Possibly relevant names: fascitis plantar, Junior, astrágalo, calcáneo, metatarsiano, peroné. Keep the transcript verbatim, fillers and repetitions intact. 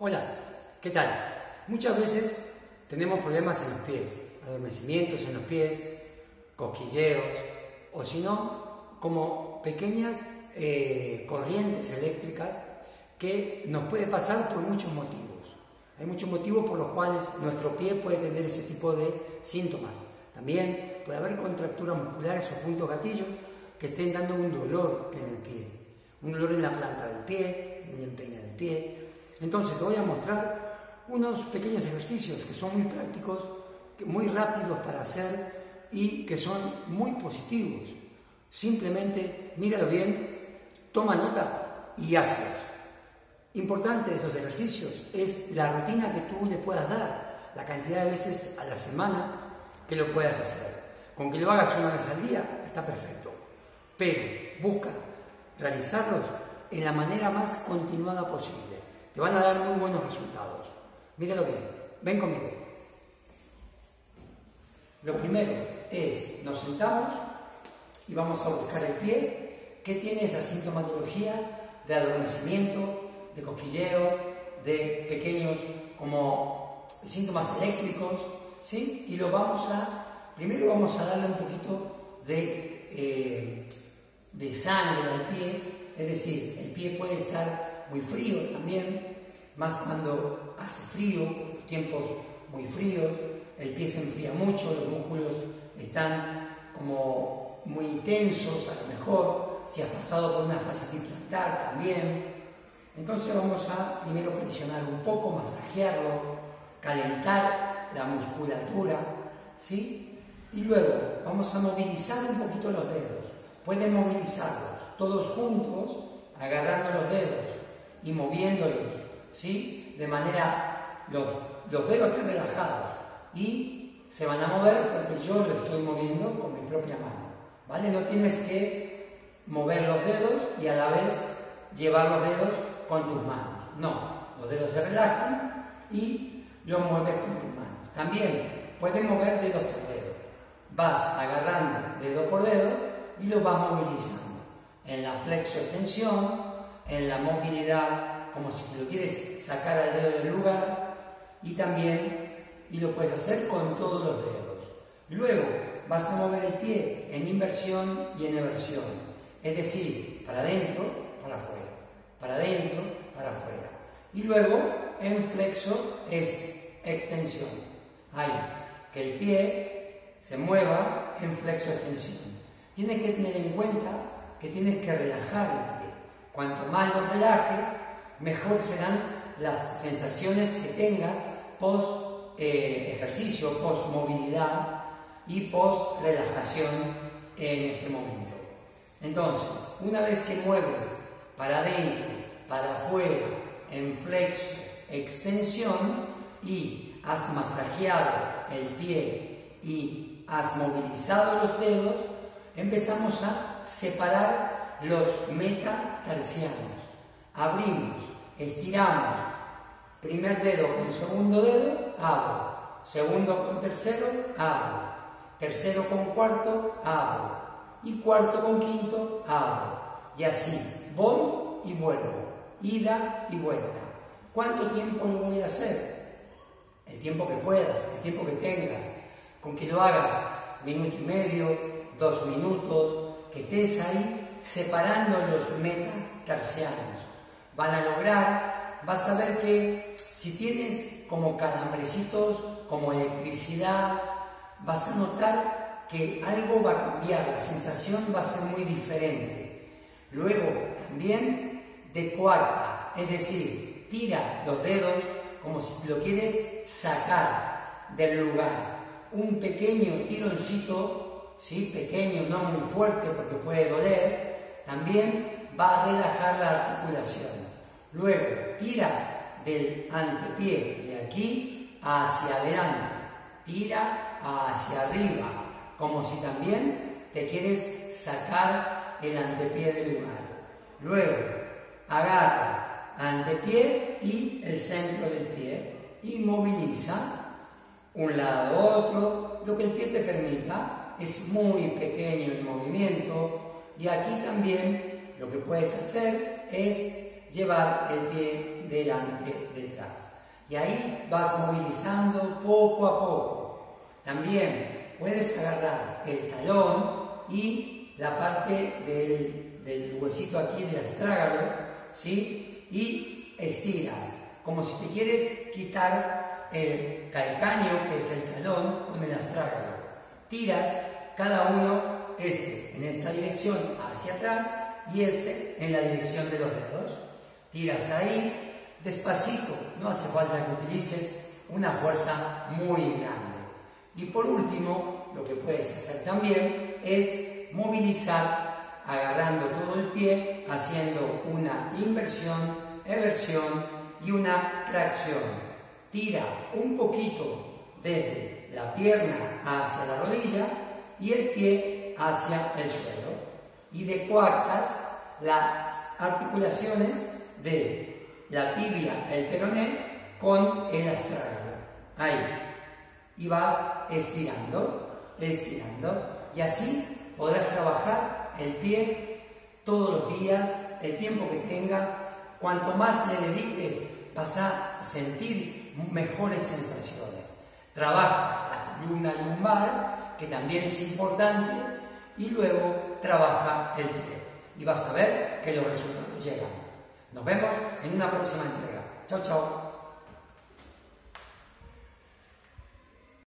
Hola, ¿qué tal? Muchas veces tenemos problemas en los pies, adormecimientos en los pies, cosquilleos o si no, como pequeñas eh, corrientes eléctricas que nos puede pasar por muchos motivos. Hay muchos motivos por los cuales nuestro pie puede tener ese tipo de síntomas. También puede haber contracturas musculares o puntos gatillos que estén dando un dolor en el pie, un dolor en la planta del pie, en el empeine del pie. Entonces te voy a mostrar unos pequeños ejercicios que son muy prácticos, muy rápidos para hacer y que son muy positivos. Simplemente míralo bien, toma nota y hazlos. Importante de estos ejercicios es la rutina que tú le puedas dar, la cantidad de veces a la semana que lo puedas hacer. Con que lo hagas una vez al día está perfecto, pero busca realizarlos en la manera más continuada posible. Te van a dar muy buenos resultados. Míralo bien. Ven conmigo. Lo primero es, nos sentamos y vamos a buscar el pie que tiene esa sintomatología de adormecimiento, de cosquilleo, de pequeños como síntomas eléctricos, ¿sí? Y lo vamos a, primero vamos a darle un poquito de, eh, de sangre al pie, es decir, el pie puede estar muy frío también, más cuando hace frío, tiempos muy fríos, el pie se enfría mucho, los músculos están como muy tensos, a lo mejor si has pasado por una fascitis plantar también. Entonces vamos a primero presionar un poco, masajearlo, calentar la musculatura, ¿sí? Y luego vamos a movilizar un poquito los dedos, pueden movilizarlos todos juntos, agarrando los dedos y moviéndolos, ¿sí? De manera, los, los dedos están relajados y se van a mover porque yo lo estoy moviendo con mi propia mano, ¿vale? No tienes que mover los dedos y a la vez llevar los dedos con tus manos, no, los dedos se relajan y los mueves con tus manos. También puedes mover dedos por dedo, vas agarrando dedo por dedo y lo vas movilizando en la flexo-extensión, en la movilidad, como si te lo quieres sacar al dedo del lugar, y también, y lo puedes hacer con todos los dedos. Luego vas a mover el pie en inversión y en eversión, es decir, para adentro, para afuera, para adentro, para afuera, y luego en flexo es extensión, ahí, que el pie se mueva en flexo-extensión. Tienes que tener en cuenta que tienes que relajar el pie. Cuanto más lo relaje, mejor serán las sensaciones que tengas post eh, ejercicio, post movilidad y post relajación en este momento. Entonces, una vez que mueves para adentro, para afuera, en flexo, extensión y has masajeado el pie y has movilizado los dedos, empezamos a separar los metatarsianos. Abrimos, estiramos, primer dedo con segundo dedo, abro, segundo con tercero, abro, tercero con cuarto, abro, y cuarto con quinto, abro, y así voy y vuelvo, ida y vuelta. ¿Cuánto tiempo lo voy a hacer? El tiempo que puedas, el tiempo que tengas, con que lo hagas minuto y medio, dos minutos, que estés ahí separando los metatarsianos. Van a lograr, vas a ver que si tienes como calambrecitos, como electricidad, vas a notar que algo va a cambiar, la sensación va a ser muy diferente. Luego también decuarta, es decir, tira los dedos como si lo quieres sacar del lugar. Un pequeño tironcito, ¿sí? Pequeño, no muy fuerte porque puede doler. También va a relajar la articulación. Luego, tira del antepié de aquí hacia adelante. Tira hacia arriba, como si también te quieres sacar el antepié del lugar. Luego, agarra antepié y el centro del pie y moviliza un lado a otro. Lo que el pie te permita, es muy pequeño el movimiento. Y aquí también lo que puedes hacer es llevar el pie delante, detrás. Y ahí vas movilizando poco a poco. También puedes agarrar el talón y la parte del, del huesito aquí del astrágalo, ¿sí? Y estiras, como si te quieres quitar el calcáneo, que es el talón, con el astrágalo. Tiras cada uno, este en esta dirección hacia atrás y este en la dirección de los dedos. Tiras ahí, despacito, no hace falta que utilices una fuerza muy grande. Y por último, lo que puedes hacer también es movilizar, agarrando todo el pie, haciendo una inversión, eversión y una tracción. Tira un poquito desde la pierna hacia la rodilla y el pie hacia el suelo. Y de cuartas las articulaciones de la tibia, el peroné, con el astrágalo, ahí, y vas estirando, estirando, y así podrás trabajar el pie todos los días, el tiempo que tengas. Cuanto más le dediques, vas a sentir mejores sensaciones. Trabaja la columna lumbar, que también es importante, y luego trabaja el pie, y vas a ver que los resultados llegan. Nos vemos en una próxima entrega. Chao, chao.